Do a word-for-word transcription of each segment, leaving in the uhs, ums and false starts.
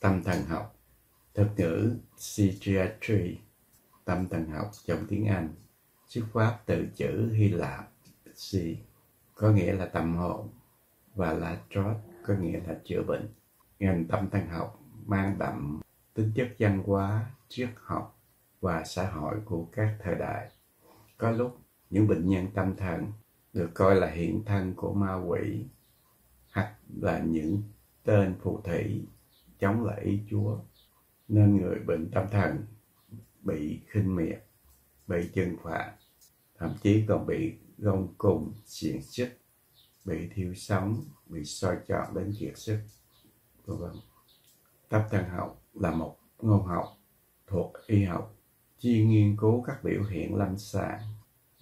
tâm thần học, thuật ngữ psychiatry, tâm thần học trong tiếng Anh, xuất phát từ chữ Hy Lạp psy có nghĩa là tâm hồn và latros có nghĩa là chữa bệnh. Ngành tâm thần học mang đậm tính chất văn hóa, triết học và xã hội của các thời đại. Có lúc những bệnh nhân tâm thần được coi là hiện thân của ma quỷ hoặc là những tên phù thủy chống lại ý Chúa, nên người bệnh tâm thần bị khinh miệt, bị trừng phạt, thậm chí còn bị gông cùng, xiềng xích, bị thiêu sống, bị soi chọn đến kiệt sức. Tâm thần học là một ngôn học thuộc y học, chuyên nghiên cứu các biểu hiện lâm sàng,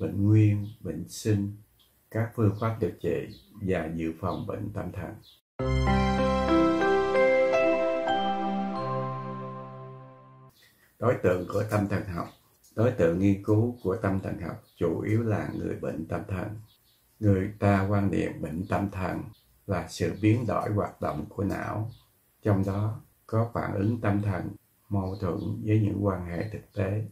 bệnh nguyên, bệnh sinh, các phương pháp điều trị và dự phòng bệnh tâm thần. Đối tượng của tâm thần học. Đối tượng nghiên cứu của tâm thần học chủ yếu là người bệnh tâm thần. Người ta quan niệm bệnh tâm thần là sự biến đổi hoạt động của não, trong đó có phản ứng tâm thần mâu thuẫn với những quan hệ thực tế,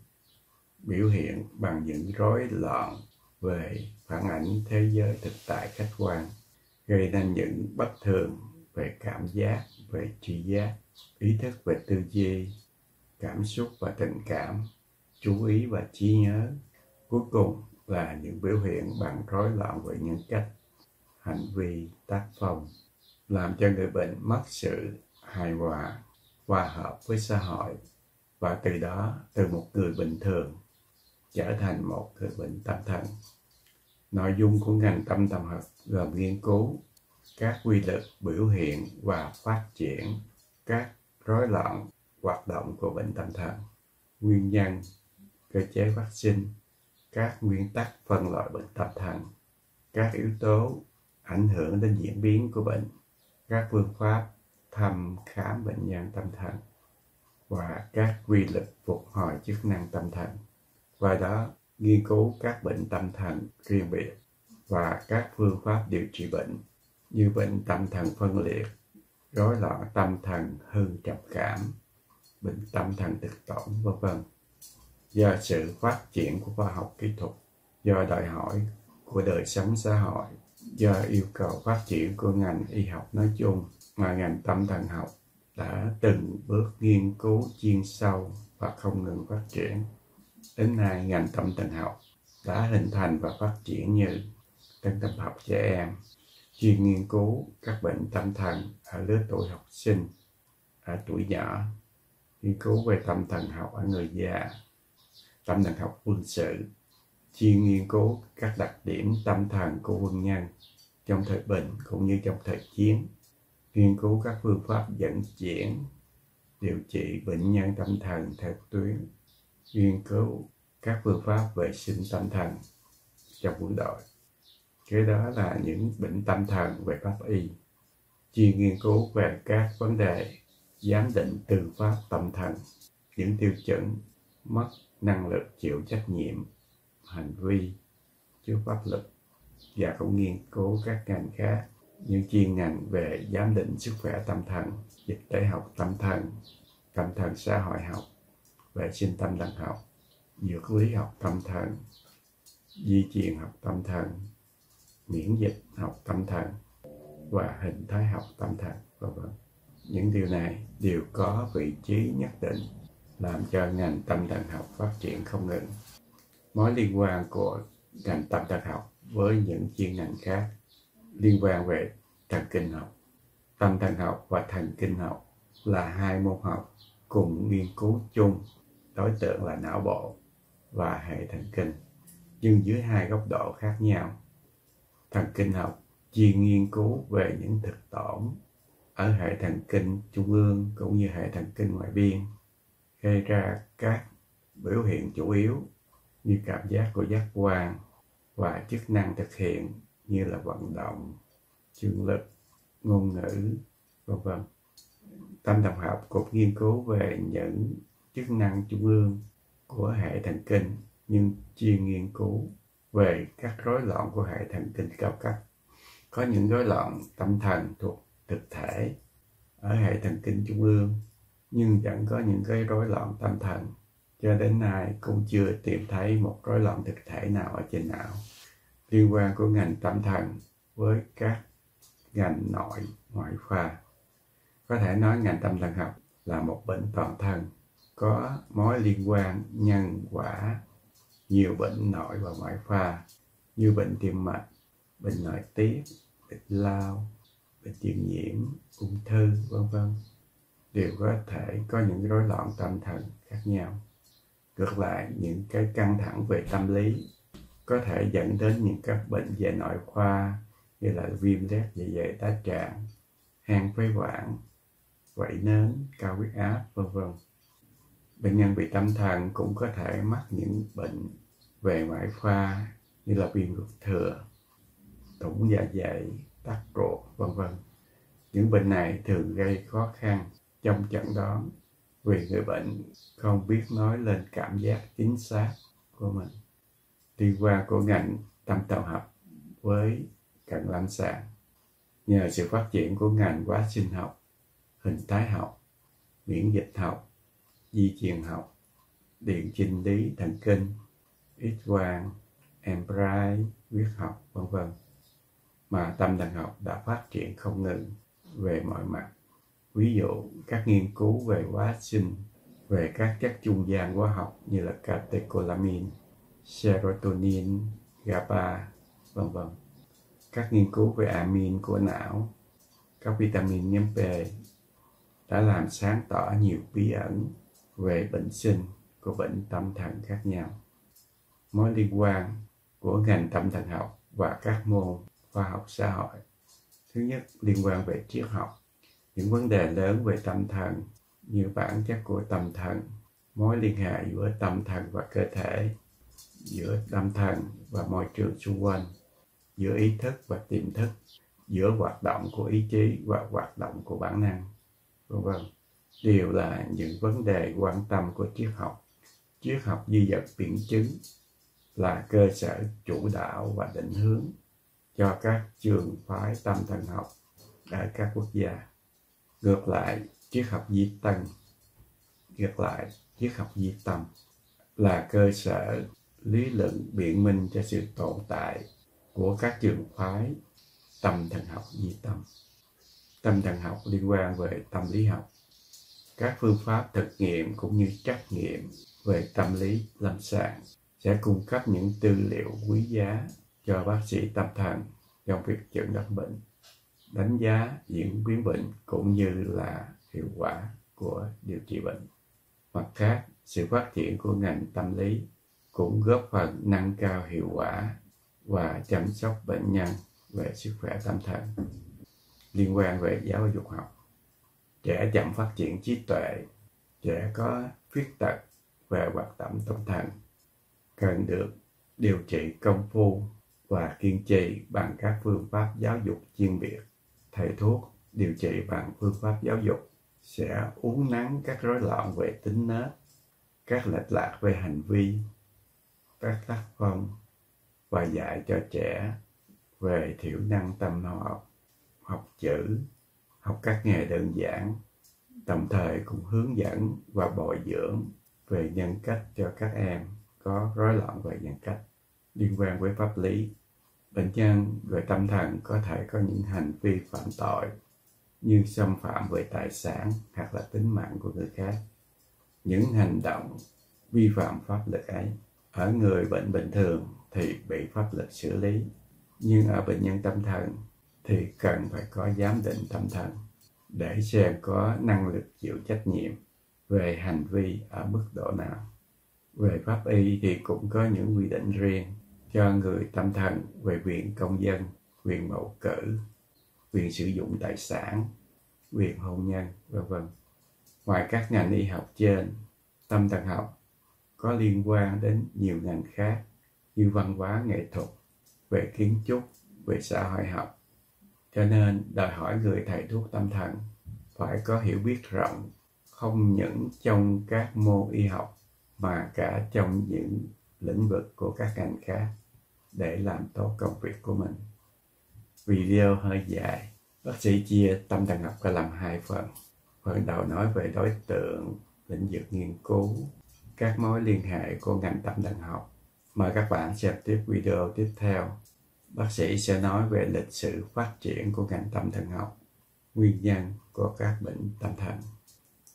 biểu hiện bằng những rối loạn về phản ảnh thế giới thực tại khách quan, gây nên những bất thường về cảm giác, về tri giác, ý thức về tư duy, cảm xúc và tình cảm, chú ý và trí nhớ. Cuối cùng là những biểu hiện bằng rối loạn về nhân cách, hành vi, tác phong, làm cho người bệnh mất sự hài hòa, hòa hợp với xã hội, và từ đó, từ một người bình thường trở thành một người bệnh tâm thần. Nội dung của ngành tâm thần học gồm nghiên cứu các quy luật biểu hiện và phát triển các rối loạn hoạt động của bệnh tâm thần, nguyên nhân, cơ chế phát sinh, các nguyên tắc phân loại bệnh tâm thần, các yếu tố ảnh hưởng đến diễn biến của bệnh, các phương pháp thăm khám bệnh nhân tâm thần và các quy luật phục hồi chức năng tâm thần. Qua đó, nghiên cứu các bệnh tâm thần riêng biệt và các phương pháp điều trị bệnh như bệnh tâm thần phân liệt, rối loạn tâm thần hư trầm cảm, bệnh tâm thần thực tổn, vân vân. Do sự phát triển của khoa học kỹ thuật, do đòi hỏi của đời sống xã hội, do yêu cầu phát triển của ngành y học nói chung, mà ngành tâm thần học đã từng bước nghiên cứu chuyên sâu và không ngừng phát triển. Đến nay, ngành tâm thần học đã hình thành và phát triển như tâm thần học trẻ em, chuyên nghiên cứu các bệnh tâm thần ở lứa tuổi học sinh, ở tuổi nhỏ, nghiên cứu về tâm thần học ở người già, tâm thần học quân sự, chuyên nghiên cứu các đặc điểm tâm thần của quân nhân trong thời bình cũng như trong thời chiến, nghiên cứu các phương pháp dẫn chuyển, điều trị bệnh nhân tâm thần theo tuyến, nghiên cứu các phương pháp vệ sinh tâm thần trong quân đội. Kế đó là những bệnh tâm thần về pháp y, chuyên nghiên cứu về các vấn đề giám định tư pháp tâm thần, những tiêu chuẩn mất năng lực chịu trách nhiệm, hành vi, trước pháp luật, và cũng nghiên cứu các ngành khác như chuyên ngành về giám định sức khỏe tâm thần, dịch tễ học tâm thần, tâm thần xã hội học, vệ sinh tâm thần học, dược lý học tâm thần, di truyền học tâm thần, miễn dịch học tâm thần và hình thái học tâm thần, vân vân. Những điều này đều có vị trí nhất định, làm cho ngành tâm thần học phát triển không ngừng. Mối liên quan của ngành tâm thần học với những chuyên ngành khác liên quan về thần kinh học. Tâm thần học và thần kinh học là hai môn học cùng nghiên cứu chung đối tượng là não bộ và hệ thần kinh, nhưng dưới hai góc độ khác nhau. Thần kinh học chuyên nghiên cứu về những thực tổn ở hệ thần kinh trung ương cũng như hệ thần kinh ngoại biên, gây ra các biểu hiện chủ yếu như cảm giác của giác quan và chức năng thực hiện như là vận động, chương lực, ngôn ngữ, vân vân. Tâm thần học cũng nghiên cứu về những chức năng trung ương của hệ thần kinh, nhưng chuyên nghiên cứu về các rối loạn của hệ thần kinh cao cấp. Có những rối loạn tâm thần thuộc thực thể ở hệ thần kinh trung ương nhưng vẫn có những cái rối loạn tâm thần. Cho đến nay cũng chưa tìm thấy một rối loạn thực thể nào ở trên não liên quan của ngành tâm thần với các ngành nội ngoại khoa. Có thể nói ngành tâm thần học là một bệnh toàn thân, có mối liên quan nhân quả nhiều bệnh nội và ngoại khoa như bệnh tim mạch, bệnh nội tiết, bệnh lao, bệnh truyền nhiễm, ung thư, vân vân đều có thể có những rối loạn tâm thần khác nhau. Ngược lại, những cái căng thẳng về tâm lý có thể dẫn đến những các bệnh về nội khoa như là viêm loét dạ dày tá tràng, hen phế quản, quậy nến, cao huyết áp, vân vân. Bệnh nhân bị tâm thần cũng có thể mắc những bệnh về ngoại khoa như là viêm ruột thừa, thủng dạ dày, tắc ruột, vân vân. Những bệnh này thường gây khó khăn trong chẩn đoán vì người bệnh không biết nói lên cảm giác chính xác của mình. Đi qua của ngành tâm thần học với cận lâm sàng, nhờ sự phát triển của ngành quá sinh học, hình thái học, miễn dịch học, di truyền học, điện chinh lý thần kinh, X quang, M R I, huyết học, vân vân, mà tâm thần học đã phát triển không ngừng về mọi mặt. Ví dụ, các nghiên cứu về quá sinh, về các chất trung gian hóa học như là catecholamine, serotonin, GABA, vân vân. Các nghiên cứu về amin của não, các vitamin nhóm B đã làm sáng tỏ nhiều bí ẩn về bệnh sinh của bệnh tâm thần khác nhau. Mối liên quan của ngành tâm thần học và các môn khoa học xã hội. Thứ nhất, liên quan về triết học. Những vấn đề lớn về tâm thần như bản chất của tâm thần, mối liên hệ giữa tâm thần và cơ thể, giữa tâm thần và môi trường xung quanh, giữa ý thức và tiềm thức, giữa hoạt động của ý chí và hoạt động của bản năng, vân vân, đều là những vấn đề quan tâm của triết học. Triết học duy vật biện chứng là cơ sở chủ đạo và định hướng cho các trường phái tâm thần học ở các quốc gia. Ngược lại, triết học duy tâm, ngược lại, triết học duy tâm là cơ sở lý luận biện minh cho sự tồn tại của các trường phái tâm thần học duy tâm. Tâm thần học liên quan về tâm lý học, các phương pháp thực nghiệm cũng như trắc nghiệm về tâm lý lâm sàng sẽ cung cấp những tư liệu quý giá cho bác sĩ tâm thần trong việc chẩn đoán bệnh, đánh giá diễn biến bệnh cũng như là hiệu quả của điều trị bệnh. Mặt khác, sự phát triển của ngành tâm lý cũng góp phần nâng cao hiệu quả và chăm sóc bệnh nhân về sức khỏe tâm thần. Liên quan về giáo dục học, trẻ chậm phát triển trí tuệ, trẻ có khuyết tật về hoạt động tâm thần cần được điều trị công phu và kiên trì bằng các phương pháp giáo dục chuyên biệt. Thầy thuốc điều trị bằng phương pháp giáo dục sẽ uốn nắn các rối loạn về tính nết, các lệch lạc về hành vi, các tác phong và dạy cho trẻ về thiểu năng tâm học, học chữ, học các nghề đơn giản, đồng thời cũng hướng dẫn và bồi dưỡng về nhân cách cho các em có rối loạn về nhân cách. Liên quan với pháp lý, bệnh nhân về tâm thần có thể có những hành vi phạm tội như xâm phạm về tài sản hoặc là tính mạng của người khác. Những hành động vi phạm pháp luật ấy ở người bệnh bình thường thì bị pháp luật xử lý, nhưng ở bệnh nhân tâm thần thì cần phải có giám định tâm thần để xem có năng lực chịu trách nhiệm về hành vi ở mức độ nào. Về pháp y thì cũng có những quy định riêng cho người tâm thần về quyền công dân, quyền bầu cử, quyền sử dụng tài sản, quyền hôn nhân, vân vân. Ngoài các ngành y học trên, tâm thần học có liên quan đến nhiều ngành khác như văn hóa nghệ thuật, về kiến trúc, về xã hội học. Cho nên đòi hỏi người thầy thuốc tâm thần phải có hiểu biết rộng, không những trong các môn y học mà cả trong những lĩnh vực của các ngành khác để làm tốt công việc của mình. Video hơi dài, bác sĩ chia tâm thần học ra làm hai phần. Ban đầu nói về đối tượng, lĩnh vực nghiên cứu, các mối liên hệ của ngành tâm thần học. Mời các bạn xem tiếp video tiếp theo. Bác sĩ sẽ nói về lịch sử phát triển của ngành tâm thần học, nguyên nhân của các bệnh tâm thần.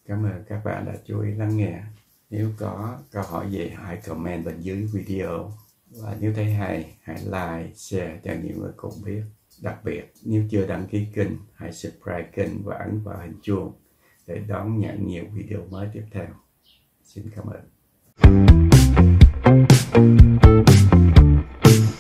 Cảm ơn các bạn đã chú ý lắng nghe. Nếu có câu hỏi gì hãy comment bên dưới video. Và nếu thấy hay, hãy like, share cho nhiều người cùng biết. Đặc biệt, nếu chưa đăng ký kênh, hãy subscribe kênh và ấn vào hình chuông để đón nhận nhiều video mới tiếp theo. Xin cảm ơn.